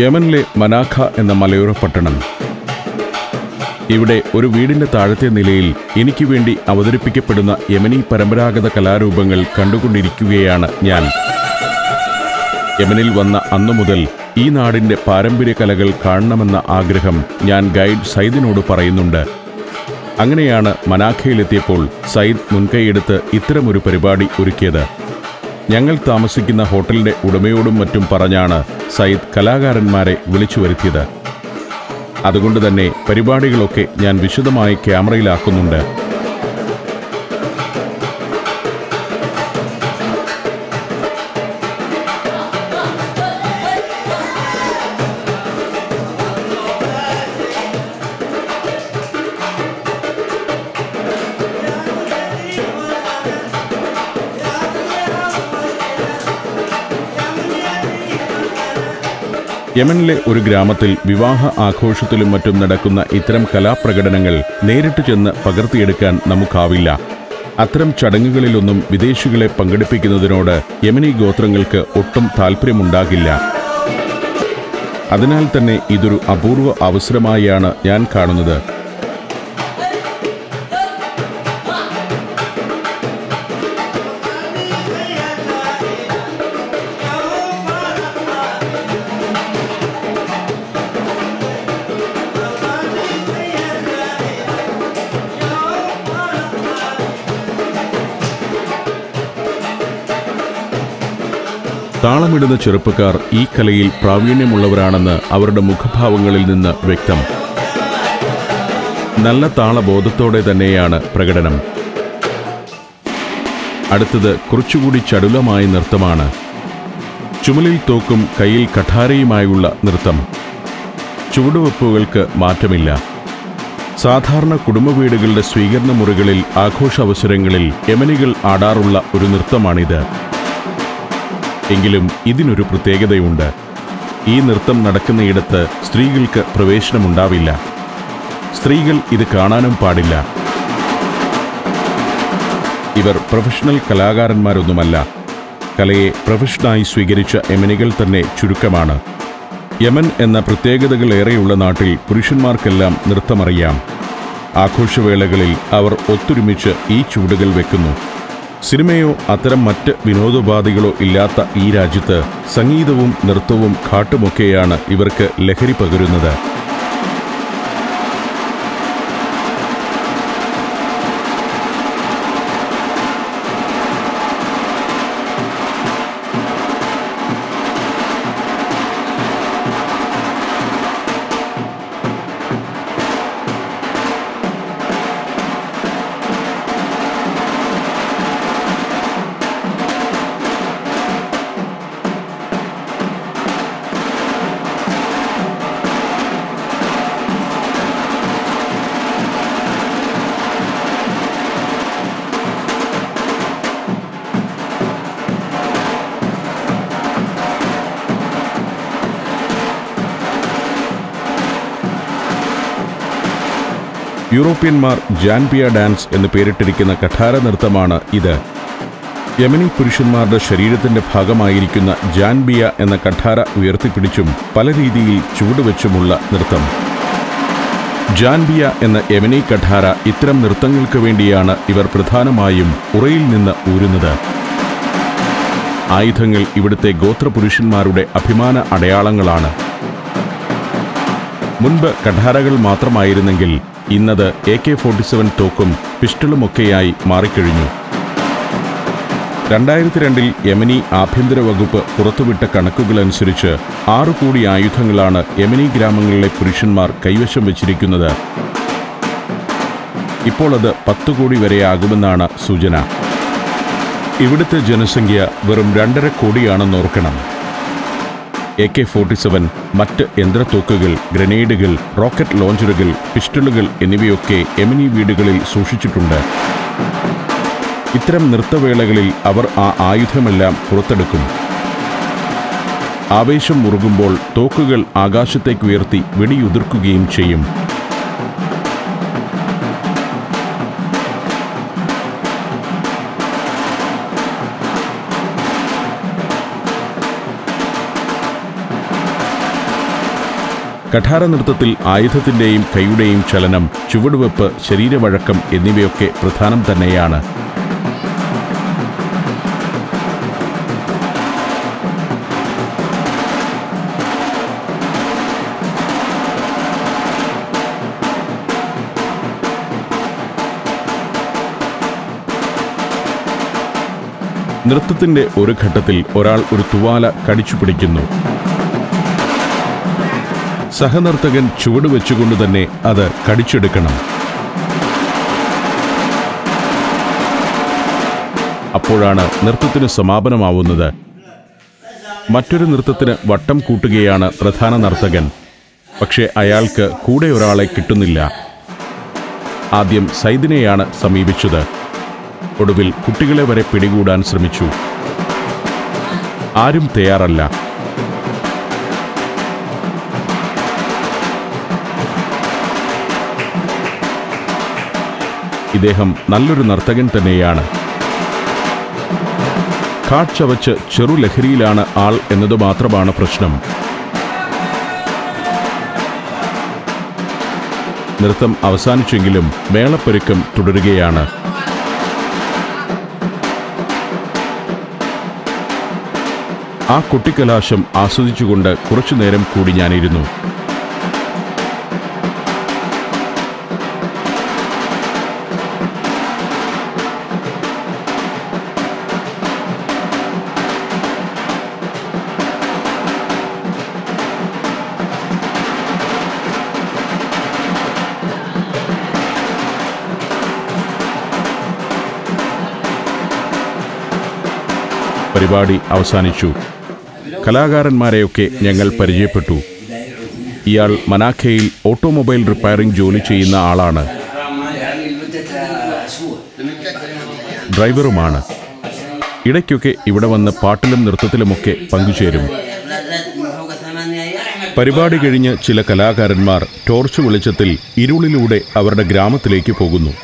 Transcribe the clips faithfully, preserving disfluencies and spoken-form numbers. യമനിലെ മനാഖ എന്ന മലയോര പട്ടണം. ഇവിടെ ഒരു വീടിൻ്റെ താഴത്തെ നിലയിൽ എനിക്ക് വേണ്ടി അവതരിപ്പിക്കപ്പെടുന്ന യമനി പരമ്പരാഗത കലാരൂപങ്ങൾ കണ്ടുകൊണ്ടിരിക്കുകയാണ് ഞാൻ. യമനിൽ വന്ന അന്നു മുതൽ ഈ നാടിൻ്റെ പാരമ്പര്യ കലകൾ കാണണമെന്ന ആഗ്രഹം ഞാൻ ഗൈഡ് സയ്യിദിനോട് പറയുന്നുണ്ട്. അങ്ങനെയാണ് മനാഖയിലെത്തിയപ്പോൾ സയ്യിദ് മുൻകൈയെടുത്ത് ഇത്തരമൊരു പരിപാടി ഒരുക്കിയത്. ഞങ്ങൾ താമസിക്കുന്ന ഹോട്ടലിൻ്റെ ഉടമയോടും മറ്റും പറഞ്ഞാണ് സയ്യിദ് കലാകാരന്മാരെ വിളിച്ചു വരുത്തിയത്. അതുകൊണ്ട് തന്നെ പരിപാടികളൊക്കെ ഞാൻ വിശദമായി ക്യാമറയിലാക്കുന്നുണ്ട്. യമനിലെ ഒരു ഗ്രാമത്തിൽ വിവാഹ ആഘോഷത്തിലും മറ്റും നടക്കുന്ന ഇത്തരം കലാപ്രകടനങ്ങൾ നേരിട്ട് ചെന്ന് പകർത്തിയെടുക്കാൻ നമുക്കാവില്ല. അത്തരം ചടങ്ങുകളിലൊന്നും വിദേശികളെ പങ്കെടുപ്പിക്കുന്നതിനോട് യമനി ഗോത്രങ്ങൾക്ക് ഒട്ടും താല്പര്യമുണ്ടാകില്ല. അതിനാൽ തന്നെ ഇതൊരു അപൂർവ അവസരമായാണ് ഞാൻ കാണുന്നത്. താളമിടുന്ന ചെറുപ്പക്കാർ ഈ കലയിൽ പ്രാവീണ്യമുള്ളവരാണെന്ന് അവരുടെ മുഖഭാവങ്ങളിൽ നിന്ന് വ്യക്തം. നല്ല താളബോധത്തോടെ തന്നെയാണ് പ്രകടനം. അടുത്തത് കുറച്ചുകൂടി ചടുലമായ നൃത്തമാണ്. ചുമലിൽ തോക്കും കയ്യിൽ കഠാരയുമായുള്ള നൃത്തം. ചുവടുവെപ്പുകൾക്ക് മാറ്റമില്ല. സാധാരണ കുടുംബ വീടുകളുടെ സ്വീകരണ മുറികളിൽ ആഘോഷാവസരങ്ങളിൽ യമനികൾ ആടാറുള്ള ഒരു നൃത്തമാണിത്. എങ്കിലും ഇതിനൊരു പ്രത്യേകതയുണ്ട്. ഈ നൃത്തം നടക്കുന്നയിടത്ത് സ്ത്രീകൾക്ക് പ്രവേശനമുണ്ടാവില്ല. സ്ത്രീകൾ ഇത് കാണാനും പാടില്ല. ഇവർ പ്രൊഫഷണൽ കലാകാരന്മാരൊന്നുമല്ല. കലയെ പ്രൊഫഷനായി സ്വീകരിച്ച യമനികൾ തന്നെ ചുരുക്കമാണ്. യമൻ എന്ന പ്രത്യേകതകളേറെയുള്ള നാട്ടിൽ പുരുഷന്മാർക്കെല്ലാം നൃത്തമറിയാം. ആഘോഷവേളകളിൽ അവർ ഒത്തൊരുമിച്ച് ഈ ചുവടുകൾ വെക്കുന്നു. സിനിമയോ അത്തരം മറ്റ് വിനോദോപാധികളോ ഇല്ലാത്ത ഈ രാജ്യത്ത് സംഗീതവും നൃത്തവും കാട്ടുമൊക്കെയാണ് ഇവർക്ക് ലഹരി പകരുന്നത്. യൂറോപ്യന്മാർ ജാൻപിയ ഡാൻസ് എന്ന് പേരിട്ടിരിക്കുന്ന കഠാര നൃത്തമാണ് ഇത്. യമനി പുരുഷന്മാരുടെ ശരീരത്തിൻ്റെ ഭാഗമായിരിക്കുന്ന ജാൻപിയ എന്ന കഠാര ഉയർത്തിപ്പിടിച്ചും പല രീതിയിൽ ചുവടുവെച്ചുമുള്ള നൃത്തം. ജാൻപിയ എന്ന യമനി കഠാര ഇത്തരം നൃത്തങ്ങൾക്ക് വേണ്ടിയാണ് ഇവർ പ്രധാനമായും ഉറയിൽ നിന്ന് ഊരുന്നത്. ആയുധങ്ങൾ ഇവിടുത്തെ ഗോത്രപുരുഷന്മാരുടെ അഭിമാന അടയാളങ്ങളാണ്. മുൻപ് കഠാരകൾ മാത്രമായിരുന്നെങ്കിൽ ഇന്നത് എ കെ ഫോർട്ടി സെവൻ തോക്കും പിസ്റ്റളുമൊക്കെയായി മാറിക്കഴിഞ്ഞു. രണ്ടായിരത്തി രണ്ടിൽ യമനി ആഭ്യന്തര വകുപ്പ് പുറത്തുവിട്ട കണക്കുകളനുസരിച്ച് ആറു കോടി ആയുധങ്ങളാണ് യമനി ഗ്രാമങ്ങളിലെ പുരുഷന്മാർ കൈവശം വച്ചിരിക്കുന്നത്. ഇപ്പോൾ അത് പത്തു കോടി വരെയാകുമെന്നാണ് സൂചന. ഇവിടുത്തെ ജനസംഖ്യ വെറും രണ്ടര കോടിയാണെന്നോർക്കണം. എ കെ ഫോർട്ടി സെവൻ, മറ്റ് യന്ത്രത്തോക്കുകൾ, ഗ്രനേഡുകൾ, റോക്കറ്റ് ലോഞ്ചറുകൾ, പിസ്റ്റളുകൾ എന്നിവയൊക്കെ യമനി വീടുകളിൽ സൂക്ഷിച്ചിട്ടുണ്ട്. ഇത്തരം നൃത്തവേളകളിൽ അവർ ആ ആയുധമെല്ലാം പുറത്തെടുക്കും. ആവേശം മുറുകുമ്പോൾ തോക്കുകൾ ആകാശത്തേക്ക് ഉയർത്തി വെടിയുതിർക്കുകയും ചെയ്യും. കഠാര നൃത്തത്തിൽ ആയുധത്തിൻ്റെയും കൈയുടെയും ചലനം, ചുവടുവെപ്പ്, ശരീരവഴക്കം എന്നിവയൊക്കെ പ്രധാനം തന്നെയാണ്. നൃത്തത്തിൻ്റെ ഒരു ഘട്ടത്തിൽ ഒരാൾ ഒരു തുവാല കടിച്ചു പിടിക്കുന്നു. സഹനർത്തകൻ ചുവടുവെച്ചുകൊണ്ട് തന്നെ അത് കടിച്ചെടുക്കണം. അപ്പോഴാണ് നൃത്തത്തിന് സമാപനമാവുന്നത്. മറ്റൊരു നൃത്തത്തിന് വട്ടം കൂട്ടുകയാണ് പ്രധാന നർത്തകൻ. പക്ഷേ അയാൾക്ക് കൂടെ ഒരാളെ കിട്ടുന്നില്ല. ആദ്യം സൈദിനെയാണ് സമീപിച്ചത്. ഒടുവിൽ കുട്ടികളെ വരെ പിടികൂടാൻ ശ്രമിച്ചു. ആരും തയ്യാറല്ല. ഇദ്ദേഹം നല്ലൊരു നർത്തകൻ തന്നെയാണ്. കാഴ്ചവച്ച് ചെറു ലഹരിയിലാണ് ആൾ എന്നത് മാത്രമാണ് പ്രശ്നം. നൃത്തം അവസാനിച്ചെങ്കിലും മേളപ്പെരുക്കം തുടരുകയാണ്. ആ കുട്ടിക്കലാശം ആസ്വദിച്ചുകൊണ്ട് കുറച്ചുനേരം കൂടി ഞാനിരുന്നു. പരിപാടി അവസാനിച്ചു. കലാകാരന്മാരെയൊക്കെ ഞങ്ങൾ പരിചയപ്പെട്ടു. ഇയാൾ മനാഖയിൽ ഓട്ടോമൊബൈൽ റിപ്പയറിംഗ് ജോലി ചെയ്യുന്ന ആളാണ്. ഡ്രൈവറുമാണ്. ഇടയ്ക്കൊക്കെ ഇവിടെ വന്ന് പാട്ടിലും നൃത്തത്തിലുമൊക്കെ പങ്കുചേരും. പരിപാടി കഴിഞ്ഞ് ചില കലാകാരന്മാർ ടോർച്ച് വെളിച്ചത്തിൽ ഇരുളിലൂടെ അവരുടെ ഗ്രാമത്തിലേക്ക് പോകുന്നു.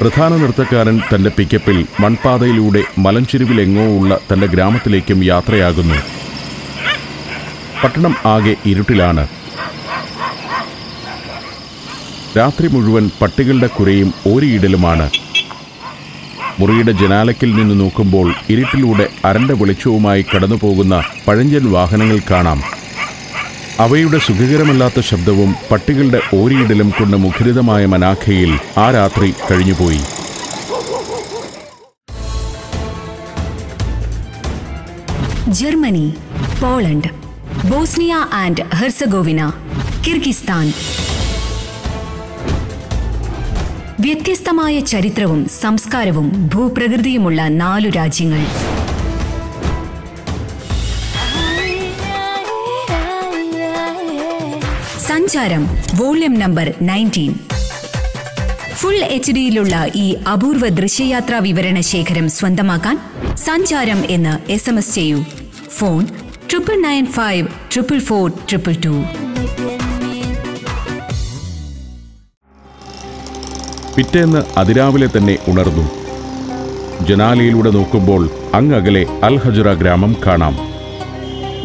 പ്രധാന നൃത്തക്കാരൻ തൻ്റെ പിക്കപ്പിൽ മൺപാതയിലൂടെ മലഞ്ചെരുവിലെങ്ങോ ഉള്ള തൻ്റെ ഗ്രാമത്തിലേക്കും യാത്രയാകുന്നു. പട്ടണം ആകെ ഇരുട്ടിലാണ്. രാത്രി മുഴുവൻ പട്ടികളുടെ കുരയും ഓരിയിടലുമാണ്. മുറിയുടെ ജനാലയ്ക്കിൽ നിന്ന് നോക്കുമ്പോൾ ഇരുട്ടിലൂടെ അരണ്ട വെളിച്ചവുമായി കടന്നുപോകുന്ന പഴഞ്ചൻ വാഹനങ്ങൾ കാണാം. അവയുടെ സുഖകരമല്ലാത്ത ശബ്ദവും പട്ടികളുടെ ഓരിയിടലും കൊണ്ട് മുഖരിതമായ മനാഖയിൽ ആ രാത്രി കഴിഞ്ഞുപോയി. Germany, Poland, Bosnia and Herzegovina, Kyrgyzstan വ്യത്യസ്തമായ ചരിത്രവും സംസ്കാരവും ഭൂപ്രകൃതിയുമുള്ള നാലു രാജ്യങ്ങൾ. സഞ്ചാരം വോള്യം നമ്പർ പത്തൊൻപത്. ഫുൾ എച്ച് ഡിയിലുള്ള ഈ അപൂർവ ദൃശ്യയാത്രാ വിവരണ ശേഖരം സ്വന്തമാക്കാൻ സഞ്ചാരം എന്ന് എസ് എം എസ് ചെയ്യൂ. Phone triple nine five triple four triple two. പിറ്റേന്ന് അതിരാവിലെ തന്നെ ഉണർന്നു. ജനാലയിലൂടെ നോക്കുമ്പോൾ അങ്ങകലെ അൽ ഹജറ ഗ്രാമം കാണാം.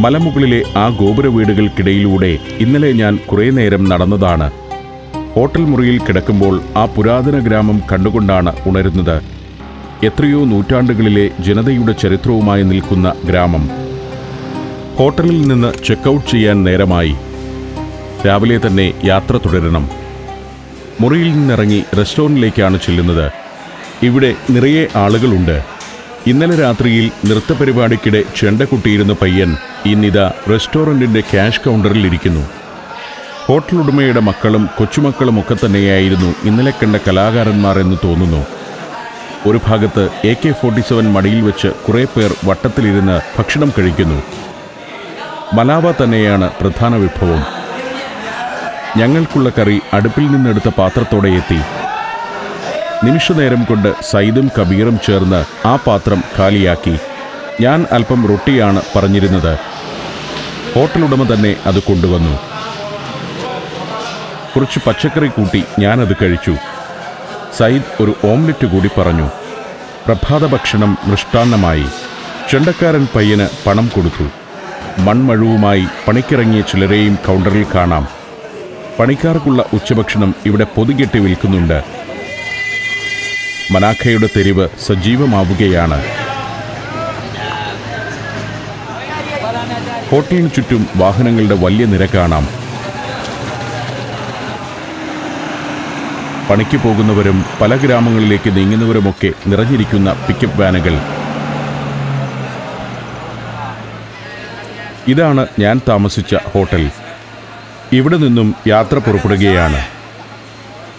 മലമുകളിലെ ആ ഗോപുര വീടുകൾക്കിടയിലൂടെ ഇന്നലെ ഞാൻ കുറേ നേരം നടന്നതാണ്. ഹോട്ടൽ മുറിയിൽ കിടക്കുമ്പോൾ ആ പുരാതന ഗ്രാമം കണ്ടുകൊണ്ടാണ് ഉണരുന്നത്. എത്രയോ നൂറ്റാണ്ടുകളിലെ ജനതയുടെ ചരിത്രവുമായി നിൽക്കുന്ന ഗ്രാമം. ഹോട്ടലിൽ നിന്ന് ചെക്കൗട്ട് ചെയ്യാൻ നേരമായി. രാവിലെ തന്നെ യാത്ര തുടരണം. മുറിയിൽ നിന്നിറങ്ങി റെസ്റ്റോറൻറ്റിലേക്കാണ് ചെല്ലുന്നത്. ഇവിടെ നിറയെ ആളുകളുണ്ട്. ഇന്നലെ രാത്രിയിൽ നൃത്തപരിപാടിക്കിടെ ചെണ്ടക്കുട്ടിയിരുന്ന പയ്യൻ ഇന്നിതാ റെസ്റ്റോറൻറ്റിൻ്റെ ക്യാഷ് കൗണ്ടറിൽ ഇരിക്കുന്നു. ഹോട്ടലുടമയുടെ മക്കളും കൊച്ചുമക്കളുമൊക്കെ തന്നെയായിരുന്നു ഇന്നലെ കണ്ട കലാകാരന്മാർ എന്ന് തോന്നുന്നു. ഒരു ഭാഗത്ത് എ കെ ഫോർട്ടി സെവൻ മടിയിൽ വെച്ച് കുറേ പേർ വട്ടത്തിലിരുന്ന് ഭക്ഷണം കഴിക്കുന്നു. മലാവ തന്നെയാണ് പ്രധാന വിഭവം. ഞങ്ങൾക്കുള്ള കറി അടുപ്പിൽ നിന്നെടുത്ത പാത്രത്തോടെ എത്തി. നിമിഷനേരം കൊണ്ട് സൈദും കബീറും ചേർന്ന് ആ പാത്രം കാലിയാക്കി. ഞാൻ അല്പം റൊട്ടിയാണ് പറഞ്ഞിരുന്നത്. ഹോട്ടലുടമ തന്നെ അത് കൊണ്ടുവന്നു. കുറച്ച് പച്ചക്കറി കൂട്ടി ഞാനത് കഴിച്ചു. സൈദ് ഒരു ഓംലെറ്റ് കൂടി പറഞ്ഞു. പ്രഭാത ഭക്ഷണം മൃഷ്ടാന്നമായി. ചെണ്ടക്കാരൻ പയ്യന് പണം കൊടുത്തു. മൺമഴവുമായി പണിക്കിറങ്ങിയ ചിലരെയും കൗണ്ടറിൽ കാണാം. പണിക്കാർക്കുള്ള ഉച്ചഭക്ഷണം ഇവിടെ പൊതുകെട്ടി വിൽക്കുന്നുണ്ട്. മനാഖയുടെ തെരുവ് സജീവമാവുകയാണ്. ഹോട്ടലിന് ചുറ്റും വാഹനങ്ങളുടെ വലിയ നിര കാണാം. പണിക്ക് പോകുന്നവരും പല ഗ്രാമങ്ങളിലേക്ക് നീങ്ങുന്നവരുമൊക്കെ നിറഞ്ഞിരിക്കുന്ന പിക്കപ്പ് വാനുകൾ. ഇതാണ് ഞാൻ താമസിച്ച ഹോട്ടൽ. ഇവിടെ നിന്നും യാത്ര പുറപ്പെടുകയാണ്.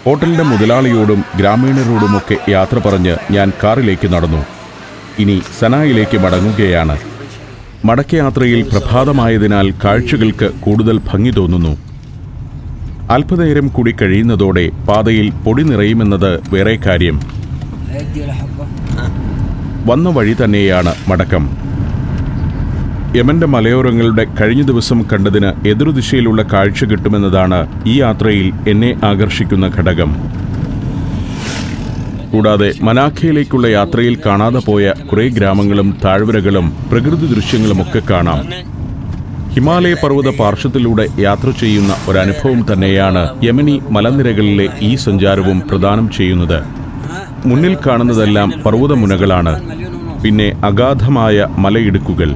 ഹോട്ടലിൻ്റെ മുതലാളിയോടും ഗ്രാമീണരോടുമൊക്കെ യാത്ര പറഞ്ഞ് ഞാൻ കാറിലേക്ക് നടന്നു. ഇനി സനായിലേക്ക് മടങ്ങുകയാണ്. മടക്കയാത്രയിൽ പ്രഭാതമായതിനാൽ കാഴ്ചകൾക്ക് കൂടുതൽ ഭംഗി തോന്നുന്നു. അല്പനേരം കൂടി കഴിയുന്നതോടെ പാതയിൽ പൊടി നിറയുമെന്നത് വേറെ കാര്യം. വന്ന വഴി തന്നെയാണ് മടക്കം. യമൻ്റെ മലയോരങ്ങളുടെ കഴിഞ്ഞ ദിവസം കണ്ടതിന് എതിർദിശയിലുള്ള കാഴ്ച കിട്ടുമെന്നതാണ് ഈ യാത്രയിൽ എന്നെ ആകർഷിക്കുന്ന ഘടകം. കൂടാതെ മനാഖയിലേക്കുള്ള യാത്രയിൽ കാണാതെ പോയ കുറേ ഗ്രാമങ്ങളും താഴ്വരകളും പ്രകൃതി ദൃശ്യങ്ങളുമൊക്കെ കാണാം. ഹിമാലയ പർവ്വത പാർശ്വത്തിലൂടെ യാത്ര ചെയ്യുന്ന ഒരനുഭവം തന്നെയാണ് യമനി മലനിരകളിലെ ഈ സഞ്ചാരവും പ്രദാനം ചെയ്യുന്നത്. മുന്നിൽ കാണുന്നതെല്ലാം പർവ്വതമുനകളാണ്, പിന്നെ അഗാധമായ മലയിടുക്കുകൾ.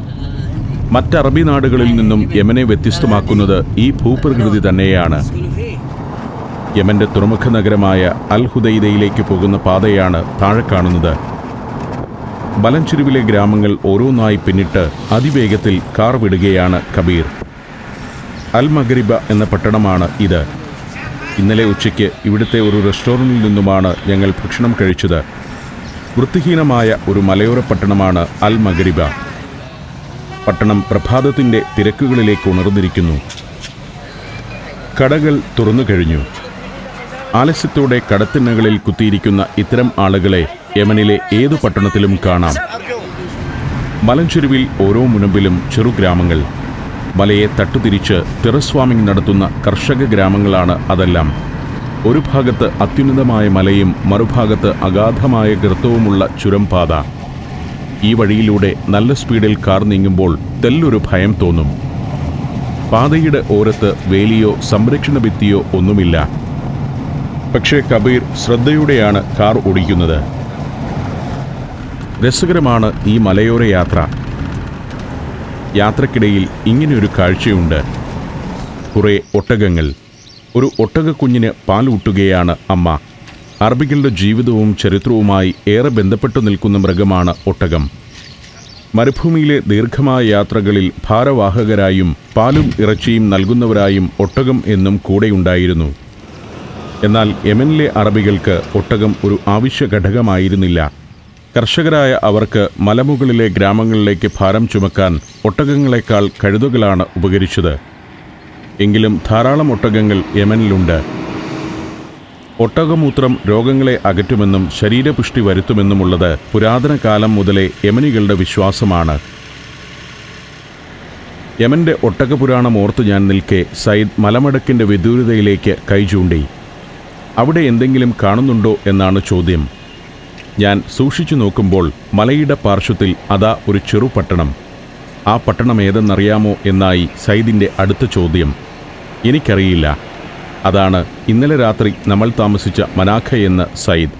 മറ്ററബി നാടുകളിൽ നിന്നും യമനെ വ്യത്യസ്തമാക്കുന്നത് ഈ ഭൂപ്രകൃതി തന്നെയാണ്. യമൻ്റെ തുറമുഖ നഗരമായ അൽ ഹുദൈദയിലേക്ക് പോകുന്ന പാതയാണ് താഴെ കാണുന്നത്. മലഞ്ചെരുവിലെ ഗ്രാമങ്ങൾ ഓരോന്നായി പിന്നിട്ട് അതിവേഗത്തിൽ കാർ വിടുകയാണ് കബീർ. അൽ മഗ്രിബ എന്ന പട്ടണമാണ് ഇത്. ഇന്നലെ ഉച്ചയ്ക്ക് ഇവിടുത്തെ ഒരു റെസ്റ്റോറൻറ്റിൽ നിന്നുമാണ് ഞങ്ങൾ ഭക്ഷണം കഴിച്ചത്. വൃത്തിഹീനമായ ഒരു മലയോര പട്ടണമാണ് അൽ മഗ്രിബ. പട്ടണം പ്രഭാതത്തിൻ്റെ തിരക്കുകളിലേക്ക് ഉണർന്നിരിക്കുന്നു. കടകൾ തുറന്നു കഴിഞ്ഞു. ആലസ്യത്തോടെ കടത്തിണ്ണകളിൽ കുത്തിയിരിക്കുന്ന ഇത്തരം ആളുകളെ യമനിലെ ഏതു പട്ടണത്തിലും കാണാം. മലഞ്ചെരുവിൽ ഓരോ മുനമ്പിലും ചെറുഗ്രാമങ്ങൾ. മലയെ തട്ടുതിരിച്ച് ടെറസ്വാമിംഗ് നടത്തുന്ന കർഷക ഗ്രാമങ്ങളാണ് അതെല്ലാം. ഒരു ഭാഗത്ത് അത്യുന്നതമായ മലയും മറുഭാഗത്ത് അഗാധമായ ഗർത്തവുമുള്ള ചുരം പാത. ഈ വഴിയിലൂടെ നല്ല സ്പീഡിൽ കാർ നീങ്ങുമ്പോൾ തെല്ലൊരു ഭയം തോന്നും. പാതയുടെ ഓരത്ത് വേലിയോ സംരക്ഷണ ഭിത്തിയോ ഒന്നുമില്ല. പക്ഷേ കബീർ ശ്രദ്ധയോടെയാണ് കാർ ഓടിക്കുന്നത്. രസകരമാണ് ഈ മലയോര യാത്ര. യാത്രക്കിടയിൽ ഇങ്ങനെയൊരു കാഴ്ചയുണ്ട്. കുറേ ഒട്ടകങ്ങൾ. ഒരു ഒട്ടകക്കുഞ്ഞിന് പാലൂട്ടുകയാണ് അമ്മ. അറബികളുടെ ജീവിതവും ചരിത്രവുമായി ഏറെ ബന്ധപ്പെട്ടു നിൽക്കുന്ന മൃഗമാണ് ഒട്ടകം. മരുഭൂമിയിലെ ദീർഘമായ യാത്രകളിൽ ഭാരവാഹകരായും പാലും ഇറച്ചിയും നൽകുന്നവരായും ഒട്ടകം എന്നും കൂടെയുണ്ടായിരുന്നു. എന്നാൽ യമനിലെ അറബികൾക്ക് ഒട്ടകം ഒരു ആവശ്യ ഘടകമായിരുന്നില്ല. കർഷകരായ അവർക്ക് മലമുകളിലെ ഗ്രാമങ്ങളിലേക്ക് ഭാരം ചുമക്കാൻ ഒട്ടകങ്ങളെക്കാൾ കഴുതകളാണ് ഉപകരിച്ചത്. എങ്കിലും ധാരാളം ഒട്ടകങ്ങൾ യമനിലുണ്ട്. ഒട്ടകമൂത്രം രോഗങ്ങളെ അകറ്റുമെന്നും ശരീരപുഷ്ടി വരുത്തുമെന്നുമുള്ളത് പുരാതന കാലം മുതലേ യമനികളുടെ വിശ്വാസമാണ്. യമൻ്റെ ഒട്ടകപുരാണം ഓർത്ത് ഞാൻ നിൽക്കെ സയ്യിദ് മലമടക്കിൻ്റെ വിദൂരതയിലേക്ക് കൈ ചൂണ്ടി. അവിടെ എന്തെങ്കിലും കാണുന്നുണ്ടോ എന്നാണ് ചോദ്യം. ഞാൻ സൂക്ഷിച്ചു നോക്കുമ്പോൾ മലയുടെ പാർശ്വത്തിൽ അതാ ഒരു ചെറു പട്ടണം. ആ പട്ടണം ഏതെന്നറിയാമോ എന്നായി സയ്യിദിൻ്റെ അടുത്ത ചോദ്യം. എനിക്കറിയില്ല. അതാണ് ഇന്നലെ രാത്രി നമ്മൾ താമസിച്ച മനാഖ എന്ന സയ്യിദ്.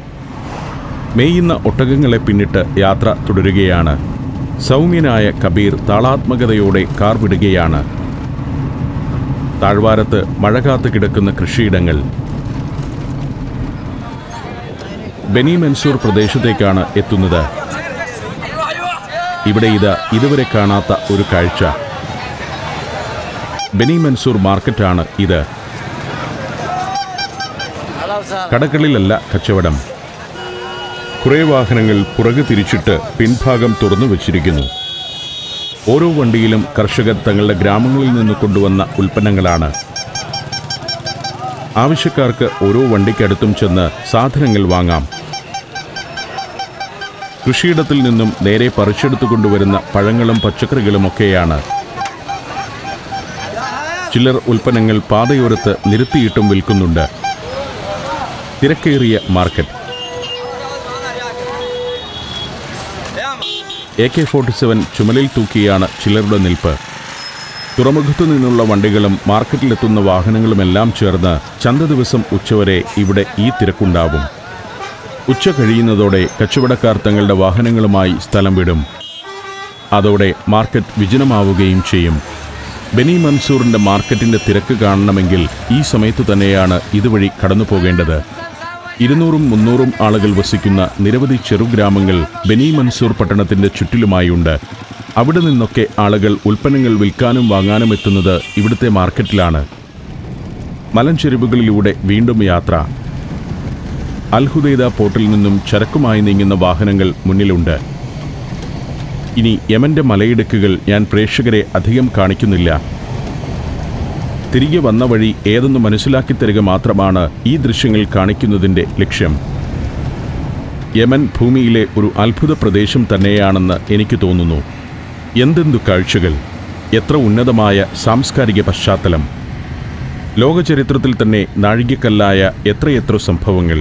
മേയുന്ന ഒട്ടകങ്ങളെ പിന്നിട്ട് യാത്ര തുടരുകയാണ്. സൗമ്യനായ കബീർ താളാത്മകതയോടെ കാർ വിടുകയാണ്. താഴ്വാരത്ത് മഴ കാത്തു കിടക്കുന്ന കൃഷിയിടങ്ങൾ. ബനി മൻസൂർ പ്രദേശത്തേക്കാണ് എത്തുന്നത്. ഇവിടെ ഇത് ഇതുവരെ കാണാത്ത ഒരു കാഴ്ച. ബനി മൻസൂർ മാർക്കറ്റാണ് ഇത്. കടകളിലല്ല കച്ചവടം. കുറേ വാഹനങ്ങൾ പുറകു തിരിച്ചിട്ട് പിൻഭാഗം തുറന്നു വച്ചിരിക്കുന്നു. ഓരോ വണ്ടിയിലും കർഷകർ തങ്ങളുടെ ഗ്രാമങ്ങളിൽ നിന്ന് കൊണ്ടുവന്ന ഉൽപ്പന്നങ്ങളാണ്. ആവശ്യക്കാർക്ക് ഓരോ വണ്ടിക്കടുത്തും ചെന്ന് സാധനങ്ങൾ വാങ്ങാം. കൃഷിയിടത്തിൽ നിന്നും നേരെ പറിച്ചെടുത്തു കൊണ്ടുവരുന്ന പഴങ്ങളും പച്ചക്കറികളുമൊക്കെയാണ്. ചിലർ ഉൽപ്പന്നങ്ങൾ പാതയോരത്ത് നിരത്തിയിട്ടും വിൽക്കുന്നുണ്ട്. തിരക്കേറിയ market. A K forty seven ചുമലിൽ തൂക്കിയാണ് ചിലരുടെ നിൽപ്പ്. തുറമുഖത്തു നിന്നുള്ള വണ്ടികളും മാർക്കറ്റിലെത്തുന്ന വാഹനങ്ങളും എല്ലാം ചേർന്ന് ചന്ത ദിവസം ഉച്ചവരെ ഇവിടെ ഈ തിരക്കുണ്ടാവും. ഉച്ച കഴിയുന്നതോടെ കച്ചവടക്കാർ തങ്ങളുടെ വാഹനങ്ങളുമായി സ്ഥലം വിടും. അതോടെ മാർക്കറ്റ് വിജനമാവുകയും ചെയ്യും. ബെനി മൻസൂറിൻ്റെ മാർക്കറ്റിൻ്റെ തിരക്ക് കാണണമെങ്കിൽ ഈ സമയത്ത് തന്നെയാണ് ഇതുവഴി കടന്നു പോകേണ്ടത്. ഇരുന്നൂറും മുന്നൂറും ആളുകൾ വസിക്കുന്ന നിരവധി ചെറുഗ്രാമങ്ങൾ ബെനി മൻസൂർ പട്ടണത്തിൻ്റെ ചുറ്റിലുമായുണ്ട്. അവിടെ നിന്നൊക്കെ ആളുകൾ ഉൽപ്പന്നങ്ങൾ വിൽക്കാനും വാങ്ങാനും എത്തുന്നത് ഇവിടുത്തെ മാർക്കറ്റിലാണ്. മലഞ്ചെരിവുകളിലൂടെ വീണ്ടും യാത്ര. അൽഹുദൈദ പോർട്ടിൽ നിന്നും ചരക്കുമായി നീങ്ങുന്ന വാഹനങ്ങൾ മുന്നിലുണ്ട്. ഇനി യമൻ്റെ മലയിടുക്കുകൾ ഞാൻ പ്രേക്ഷകരെ അധികം കാണിക്കുന്നില്ല. തിരികെ വന്ന വഴി ഏതെന്ന് മനസ്സിലാക്കി തരിക മാത്രമാണ് ഈ ദൃശ്യങ്ങൾ കാണിക്കുന്നതിൻ്റെ ലക്ഷ്യം. യമൻ ഭൂമിയിലെ ഒരു അത്ഭുത പ്രദേശം തന്നെയാണെന്ന് എനിക്ക് തോന്നുന്നു. എന്തെന്തു കാഴ്ചകൾ, എത്ര ഉന്നതമായ സാംസ്കാരിക പശ്ചാത്തലം, ലോകചരിത്രത്തിൽ തന്നെ നാഴികക്കല്ലായ എത്രയെത്ര സംഭവങ്ങൾ,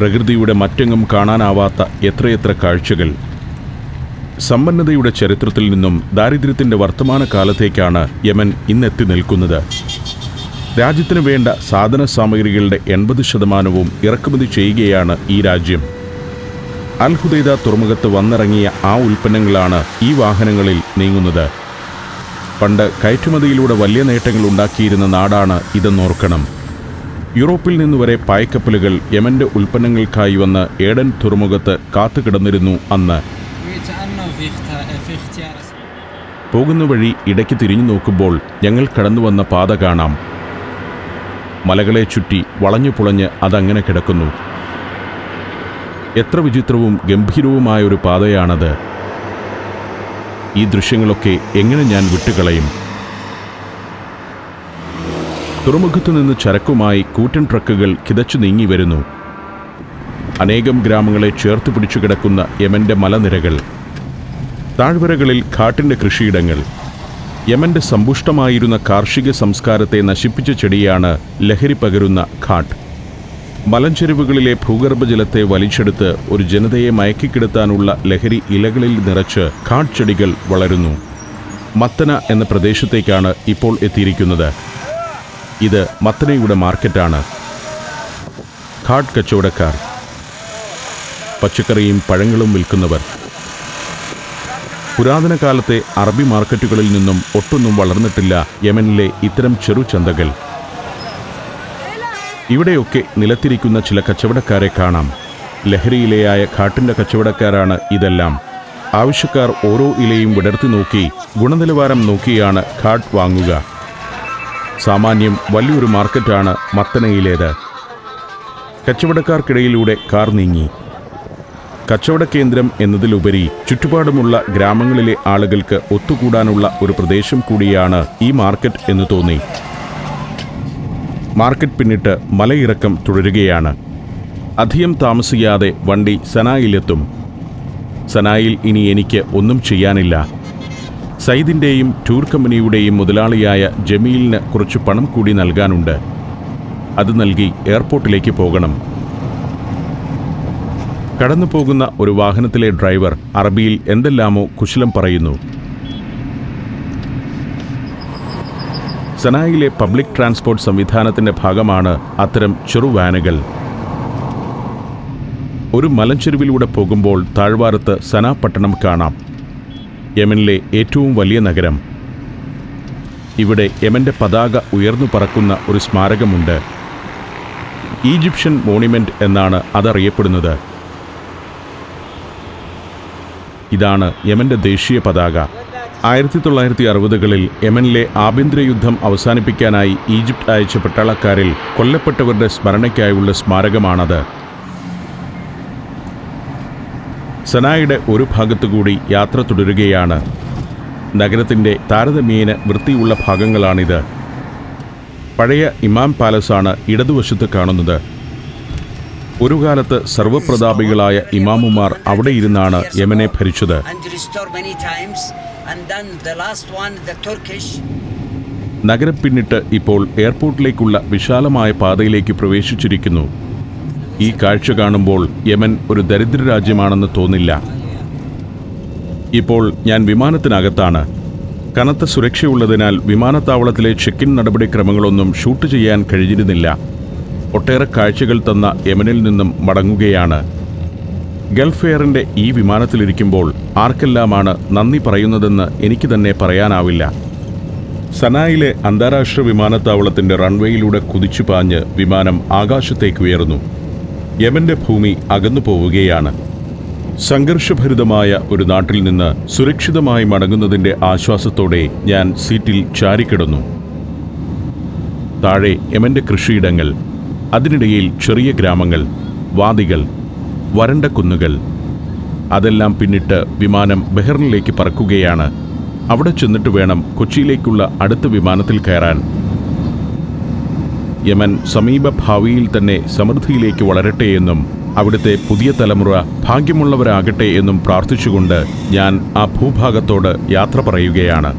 പ്രകൃതിയുടെ മറ്റെങ്ങും കാണാനാവാത്ത എത്രയെത്ര കാഴ്ചകൾ. സമ്പന്നതയുടെ ചരിത്രത്തിൽ നിന്നും ദാരിദ്ര്യത്തിൻ്റെ വർത്തമാന കാലത്തേക്കാണ് യമൻ ഇന്നെത്തി നിൽക്കുന്നത്. രാജ്യത്തിന് വേണ്ട സാധന സാമഗ്രികളുടെ എൺപത് ശതമാനവും ഇറക്കുമതി ചെയ്യുകയാണ് ഈ രാജ്യം. അൽഹുദൈദ തുറമുഖത്ത് വന്നിറങ്ങിയ ആ ഉൽപ്പന്നങ്ങളാണ് ഈ വാഹനങ്ങളിൽ നീങ്ങുന്നത്. പണ്ട് കയറ്റുമതിയിലൂടെ വലിയ നേട്ടങ്ങൾ ഉണ്ടാക്കിയിരുന്ന നാടാണ് ഇതെന്നോർക്കണം. യൂറോപ്പിൽ നിന്നുവരെ പായക്കപ്പലുകൾ യമൻ്റെ ഉൽപ്പന്നങ്ങൾക്കായി വന്ന് ഏഡൻ തുറമുഖത്ത് കാത്തുകിടന്നിരുന്നു. അന്ന് പോകുന്ന വഴി ഇടയ്ക്ക് തിരിഞ്ഞു നോക്കുമ്പോൾ ഞങ്ങൾ കടന്നു വന്ന പാത കാണാം. മലകളെ ചുറ്റി വളഞ്ഞു പുളഞ്ഞ് അതങ്ങനെ കിടക്കുന്നു. എത്ര വിചിത്രവും ഗംഭീരവുമായ ഒരു പാതയാണത്. ഈ ദൃശ്യങ്ങളൊക്കെ എങ്ങനെ ഞാൻ വിട്ടുകളയും? തുറമുഖത്തു നിന്ന് ചരക്കുമായി കൂറ്റൻ ട്രക്കുകൾ കിതച്ചു നീങ്ങി വരുന്നു. അനേകം ഗ്രാമങ്ങളെ ചേർത്ത് പിടിച്ചു കിടക്കുന്ന യമൻ്റെ മലനിരകൾ, താഴ്വരകളിൽ കാട്ടിൻ്റെ കൃഷിയിടങ്ങൾ. യമൻ്റെ സമ്പുഷ്ടമായിരുന്ന കാർഷിക സംസ്കാരത്തെ നശിപ്പിച്ച ചെടിയാണ് ലഹരി പകരുന്ന ഘാട്ട്. മലഞ്ചെരിവുകളിലെ ഭൂഗർഭജലത്തെ വലിച്ചെടുത്ത് ഒരു ജനതയെ മയക്കിക്കിടത്താനുള്ള ലഹരി ഇലകളിൽ നിറച്ച് ഘാട്ട് ചെടികൾ വളരുന്നു. മത്തന എന്ന പ്രദേശത്തേക്കാണ് ഇപ്പോൾ എത്തിയിരിക്കുന്നത്. ഇത് മത്തനയുടെ മാർക്കറ്റാണ്. ഘാട്ട് കച്ചവടക്കാർ, പച്ചക്കറിയും പഴങ്ങളും വിൽക്കുന്നവർ, പുരാതന കാലത്തെ അറബി മാർക്കറ്റുകളിൽ നിന്നും ഒട്ടൊന്നും വളർന്നിട്ടില്ല യമനിലെ ഇത്തരം ചെറു ചന്തകൾ. ഇവിടെയൊക്കെ നിലത്തിരിക്കുന്ന ചില കച്ചവടക്കാരെ കാണാം. ലഹരിയിലയായ ഘാട്ടിൻ്റെ കച്ചവടക്കാരാണ് ഇതെല്ലാം. ആവശ്യക്കാർ ഓരോ ഇലയും വിടർത്തി നോക്കി ഗുണനിലവാരം നോക്കിയാണ് ഘാട്ട് വാങ്ങുക. സാമാന്യം വലിയൊരു മാർക്കറ്റാണ് മത്തനയിലേത്. കച്ചവടക്കാർക്കിടയിലൂടെ കാർ നീങ്ങി. കച്ചവട കേന്ദ്രം എന്നതിലുപരി ചുറ്റുപാടുമുള്ള ഗ്രാമങ്ങളിലെ ആളുകൾക്ക് ഒത്തുകൂടാനുള്ള ഒരു പ്രദേശം കൂടിയാണ് ഈ മാർക്കറ്റ് എന്ന് തോന്നി. മാർക്കറ്റ് പിന്നിട്ട് മലയിറക്കം തുടരുകയാണ്. അധികം താമസിയാതെ വണ്ടി സനായിലെത്തും. സനായിൽ ഇനി എനിക്ക് ഒന്നും ചെയ്യാനില്ല. സയ്യിദിൻ്റെയും ടൂർ കമ്പനിയുടെയും മുതലാളിയായ ജമീലിന് കുറച്ച് പണം കൂടി നൽകാനുണ്ട്. അത് നൽകി എയർപോർട്ടിലേക്ക് പോകണം. കടന്നു പോകുന്ന ഒരു വാഹനത്തിലെ ഡ്രൈവർ അറബിയിൽ എന്തെല്ലാമോ കുശലം പറയുന്നു. സനായിലെ പബ്ലിക് ട്രാൻസ്പോർട്ട് സംവിധാനത്തിൻ്റെ ഭാഗമാണ് അത്തരം ചെറു വാനുകൾ. ഒരു മലഞ്ചെരുവിലൂടെ പോകുമ്പോൾ താഴ്വാരത്ത് സനാ പട്ടണം കാണാം, യമനിലെ ഏറ്റവും വലിയ നഗരം. ഇവിടെ യമൻ്റെ പതാക ഉയർന്നു പറക്കുന്ന ഒരു സ്മാരകമുണ്ട്. ഈജിപ്ഷ്യൻ മോണിമെൻ്റ് എന്നാണ് അതറിയപ്പെടുന്നത്. ഇതാണ് യമൻ്റെ ദേശീയ പതാക. ആയിരത്തി തൊള്ളായിരത്തി അറുപതുകളിൽ യമനിലെ ആഭ്യന്തര യുദ്ധം അവസാനിപ്പിക്കാനായി ഈജിപ്ത് അയച്ച പട്ടാളക്കാരിൽ കൊല്ലപ്പെട്ടവരുടെ സ്മരണയ്ക്കായുള്ള സ്മാരകമാണത്. സനായുടെ ഒരു ഭാഗത്തുകൂടി യാത്ര തുടരുകയാണ്. നഗരത്തിൻ്റെ താരതമ്യേന വൃത്തിയുള്ള ഭാഗങ്ങളാണിത്. പഴയ ഇമാം പാലസാണ് ഇടതുവശത്ത് കാണുന്നത്. ഒരു കാലത്ത് സർവപ്രതാപികളായ ഇമാമുമാർ അവിടെ ഇരുന്നാണ് യമനെ ഭരിച്ചത്. നഗരം പിന്നിട്ട് ഇപ്പോൾ എയർപോർട്ടിലേക്കുള്ള വിശാലമായ പാതയിലേക്ക് പ്രവേശിച്ചിരിക്കുന്നു. ഈ കാഴ്ച കാണുമ്പോൾ യമൻ ഒരു ദരിദ്ര രാജ്യമാണെന്ന് തോന്നില്ല. ഇപ്പോൾ ഞാൻ വിമാനത്തിനകത്താണ്. കനത്ത സുരക്ഷയുള്ളതിനാൽ വിമാനത്താവളത്തിലെ ചെക്കിൻ നടപടിക്രമങ്ങളൊന്നും ഷൂട്ട് ചെയ്യാൻ കഴിഞ്ഞിരുന്നില്ല. ഒട്ടേറെ കാഴ്ചകൾ തന്ന യമനിൽ നിന്നും മടങ്ങുകയാണ്. ഗൾഫ് എയറിൻ്റെ ഈ വിമാനത്തിലിരിക്കുമ്പോൾ ആർക്കെല്ലാമാണ് നന്ദി പറയുന്നതെന്ന് എനിക്ക് തന്നെ പറയാനാവില്ല. സനായിലെ അന്താരാഷ്ട്ര വിമാനത്താവളത്തിൻ്റെ റൺവേയിലൂടെ കുതിച്ചു പാഞ്ഞ് വിമാനം ആകാശത്തേക്ക് ഉയർന്നു. യമൻ്റെ ഭൂമി അകന്നു പോവുകയാണ്. സംഘർഷഭരിതമായ ഒരു നാട്ടിൽ നിന്ന് സുരക്ഷിതമായി മടങ്ങുന്നതിൻ്റെ ആശ്വാസത്തോടെ ഞാൻ സീറ്റിൽ ചാരിക്കിടന്നു. താഴെ യമൻ്റെ കൃഷിയിടങ്ങൾ, അതിനിടയിൽ ചെറിയ ഗ്രാമങ്ങൾ, വാദികൾ, വരണ്ട കുന്നുകൾ, അതെല്ലാം പിന്നിട്ട് വിമാനം ബഹ്റിനിലേക്ക് പറക്കുകയാണ്. അവിടെ ചെന്നിട്ട് വേണം കൊച്ചിയിലേക്കുള്ള അടുത്ത വിമാനത്തിൽ കയറാൻ. യമൻ സമീപഭാവിയിൽ തന്നെ സമൃദ്ധിയിലേക്ക് വളരട്ടെ എന്നും അവിടുത്തെ പുതിയ തലമുറ ഭാഗ്യമുള്ളവരാകട്ടെ എന്നും പ്രാർത്ഥിച്ചുകൊണ്ട് ഞാൻ ആ ഭൂഭാഗത്തോട് യാത്ര പറയുകയാണ്.